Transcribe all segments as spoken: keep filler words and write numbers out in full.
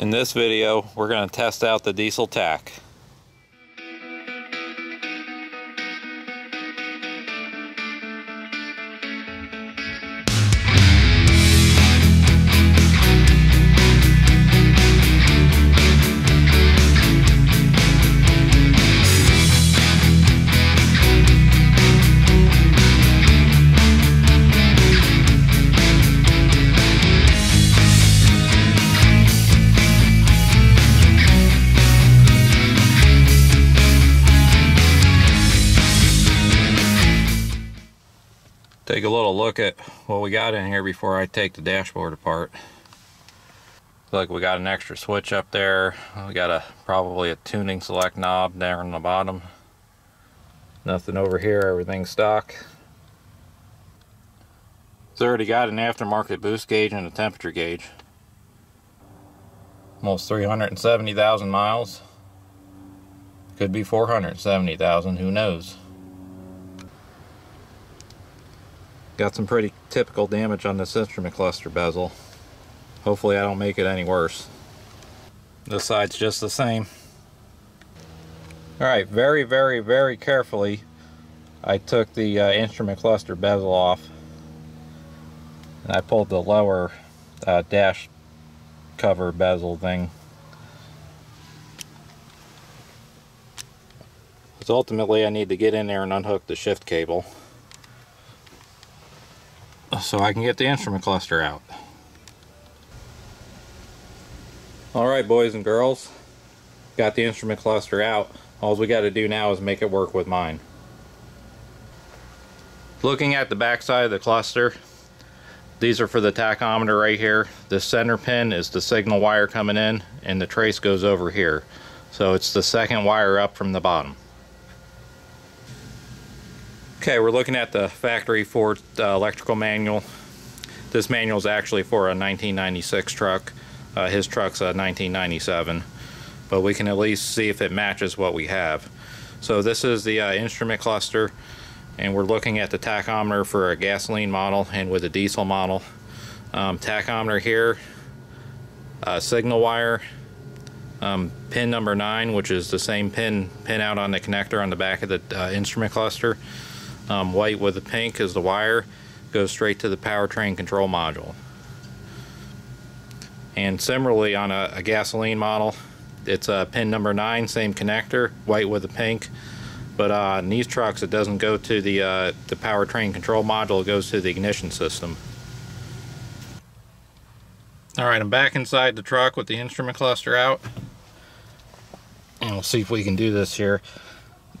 In this video, we're going to test out the diesel tack. Take a little look at what we got in here before I take the dashboard apart. Look, we got an extra switch up there. We got a probably a tuning select knob down on the bottom. Nothing over here, everything's stock. It's already got an aftermarket boost gauge and a temperature gauge. Almost three hundred seventy thousand miles. Could be four hundred seventy thousand, who knows? Got some pretty typical damage on this instrument cluster bezel. Hopefully I don't make it any worse. This side's just the same. Alright, very, very, very carefully I took the uh, instrument cluster bezel off, and I pulled the lower uh, dash cover bezel thing. Because ultimately I need to get in there and unhook the shift cable so I can get the instrument cluster out. Alright, boys and girls, got the instrument cluster out. All we got to do now is make it work with mine. Looking at the back side of the cluster, these are for the tachometer right here. The center pin is the signal wire coming in, and the trace goes over here. So it's the second wire up from the bottom. Okay, we're looking at the factory Ford uh, electrical manual. This manual is actually for a nineteen ninety-six truck. Uh, his truck's a nineteen ninety-seven, but we can at least see if it matches what we have. So this is the uh, instrument cluster, and we're looking at the tachometer for a gasoline model and with a diesel model. Um, tachometer here, uh, signal wire, um, pin number nine, which is the same pin pin out on the connector on the back of the uh, instrument cluster. Um, white with the pink is the wire, goes straight to the powertrain control module. And similarly on a, a gasoline model, it's uh, pin number nine, same connector, white with the pink, but uh, in these trucks it doesn't go to the, uh, the powertrain control module, it goes to the ignition system. Alright, I'm back inside the truck with the instrument cluster out, and we'll see if we can do this here.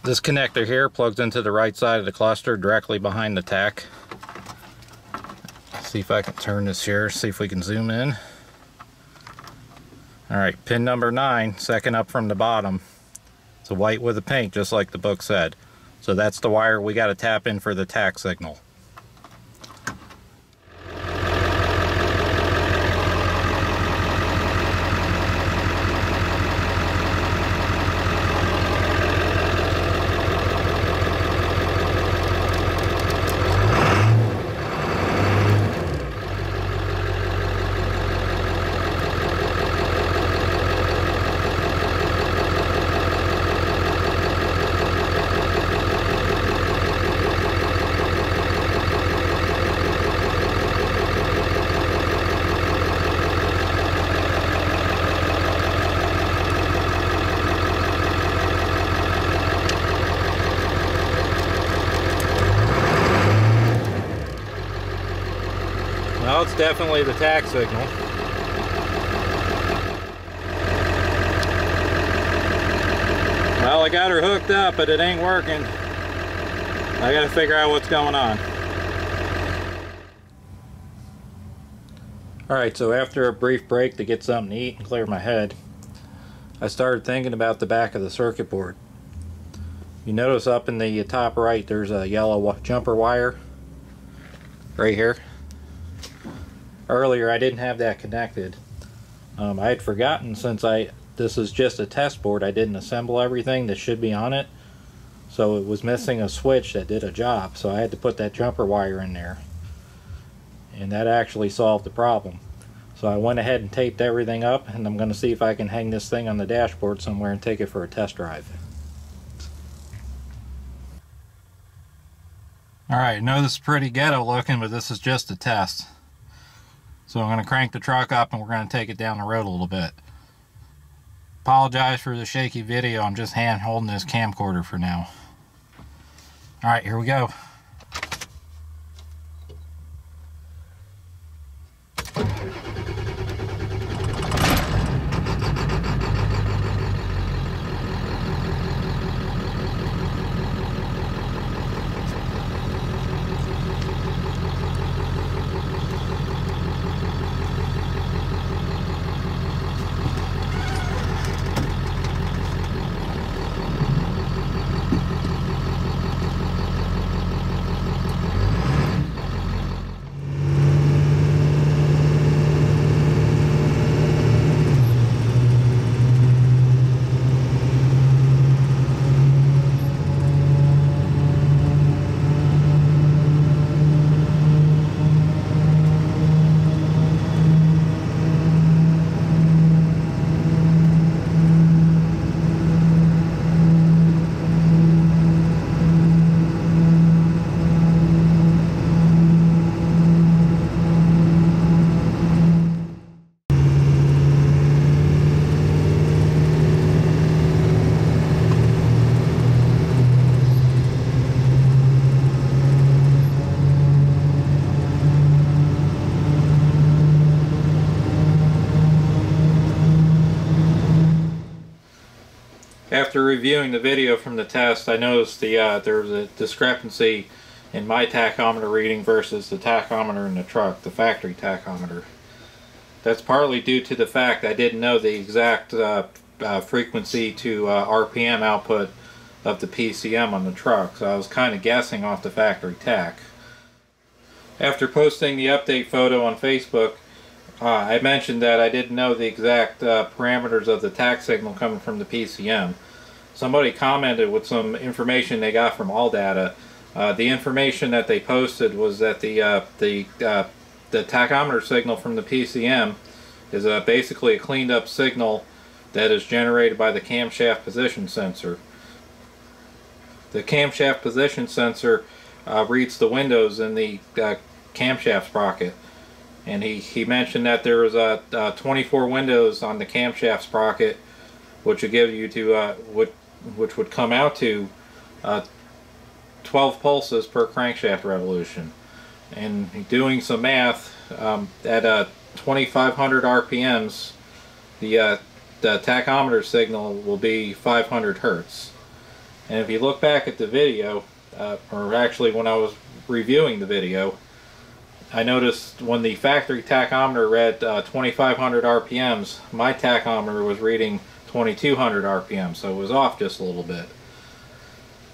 This connector here plugs into the right side of the cluster directly behind the tack. See if I can turn this here, see if we can zoom in. Alright, pin number nine, second up from the bottom. It's a white with a pink, just like the book said. So that's the wire we got to tap in for the tack signal. Well, it's definitely the tack signal. Well, I got her hooked up, but it ain't working. I gotta figure out what's going on. Alright, so after a brief break to get something to eat and clear my head, I started thinking about the back of the circuit board. You notice up in the top right there's a yellow jumper wire right here. Earlier, I didn't have that connected. Um, I had forgotten, since I this is just a test board, I didn't assemble everything that should be on it. So it was missing a switch that did a job, so I had to put that jumper wire in there. And that actually solved the problem. So I went ahead and taped everything up, and I'm going to see if I can hang this thing on the dashboard somewhere and take it for a test drive. Alright, I know this is pretty ghetto looking, but this is just a test. So I'm going to crank the truck up and we're going to take it down the road a little bit. Apologize for the shaky video, I'm just hand holding this camcorder for now. Alright, here we go. After reviewing the video from the test, I noticed the uh, there was a discrepancy in my tachometer reading versus the tachometer in the truck, the factory tachometer. That's partly due to the fact I didn't know the exact uh, uh, frequency to uh, R P M output of the P C M on the truck, so I was kind of guessing off the factory tach. After posting the update photo on Facebook, Uh, I mentioned that I didn't know the exact uh, parameters of the tach signal coming from the P C M. Somebody commented with some information they got from AllData. Uh, the information that they posted was that the uh, the uh, the tachometer signal from the P C M is uh, basically a cleaned up signal that is generated by the camshaft position sensor. The camshaft position sensor uh, reads the windows in the uh, camshaft sprocket. And he, he mentioned that there was uh, uh, twenty-four windows on the camshaft sprocket, which would give you to uh, which, which would come out to uh, twelve pulses per crankshaft revolution. And doing some math, um, at uh, twenty-five hundred R P Ms, the uh, the tachometer signal will be five hundred hertz. And if you look back at the video, uh, or actually when I was reviewing the video, I noticed when the factory tachometer read uh, twenty-five hundred R P Ms, my tachometer was reading twenty-two hundred R P Ms, so it was off just a little bit.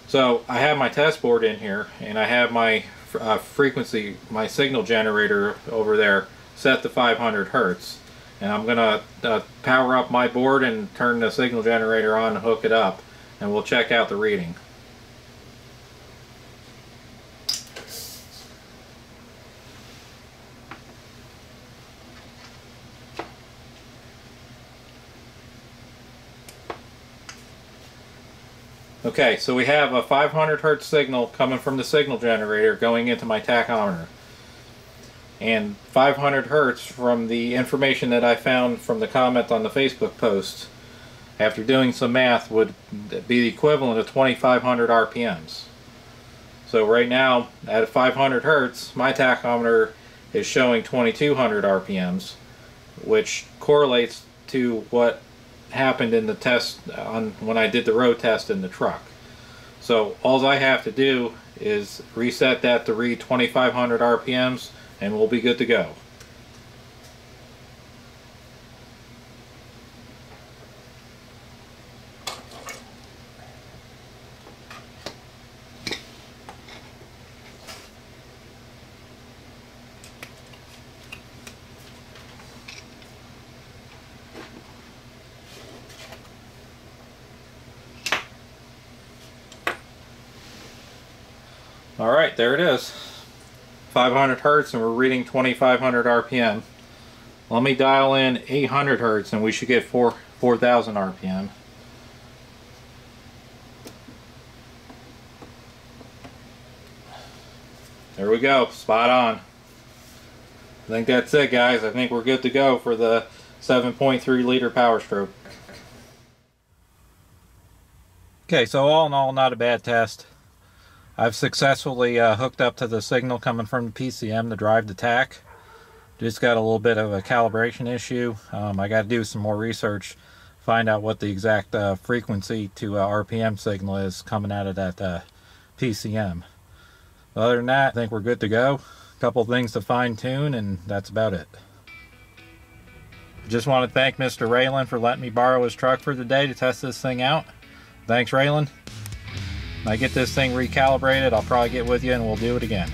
So I have my test board in here, and I have my uh, frequency, my signal generator over there set to five hundred hertz. And I'm going to uh, power up my board and turn the signal generator on and hook it up, and we'll check out the reading. Okay, so we have a five hundred hertz signal coming from the signal generator going into my tachometer. And five hundred hertz from the information that I found from the comment on the Facebook post, after doing some math, would be the equivalent of twenty-five hundred R P Ms. So right now, at five hundred hertz, my tachometer is showing twenty-two hundred R P Ms, which correlates to what happened in the test on when I did the road test in the truck. So all I have to do is reset that to read twenty-five hundred R P Ms and we'll be good to go. Alright, there it is. five hundred hertz, and we're reading twenty-five hundred R P M. Let me dial in eight hundred hertz and we should get four thousand R P M. There we go, spot on. I think that's it, guys. I think we're good to go for the seven point three liter Power Stroke. Okay, so all in all, not a bad test. I've successfully uh, hooked up to the signal coming from the P C M to drive the tack. Just got a little bit of a calibration issue. Um, I got to do some more research, find out what the exact uh, frequency to uh, R P M signal is coming out of that uh, P C M. Other than that, I think we're good to go. A couple things to fine tune, and that's about it. Just want to thank Mister Raylan for letting me borrow his truck for the day to test this thing out. Thanks, Raylan. When I get this thing recalibrated, I'll probably get with you and we'll do it again.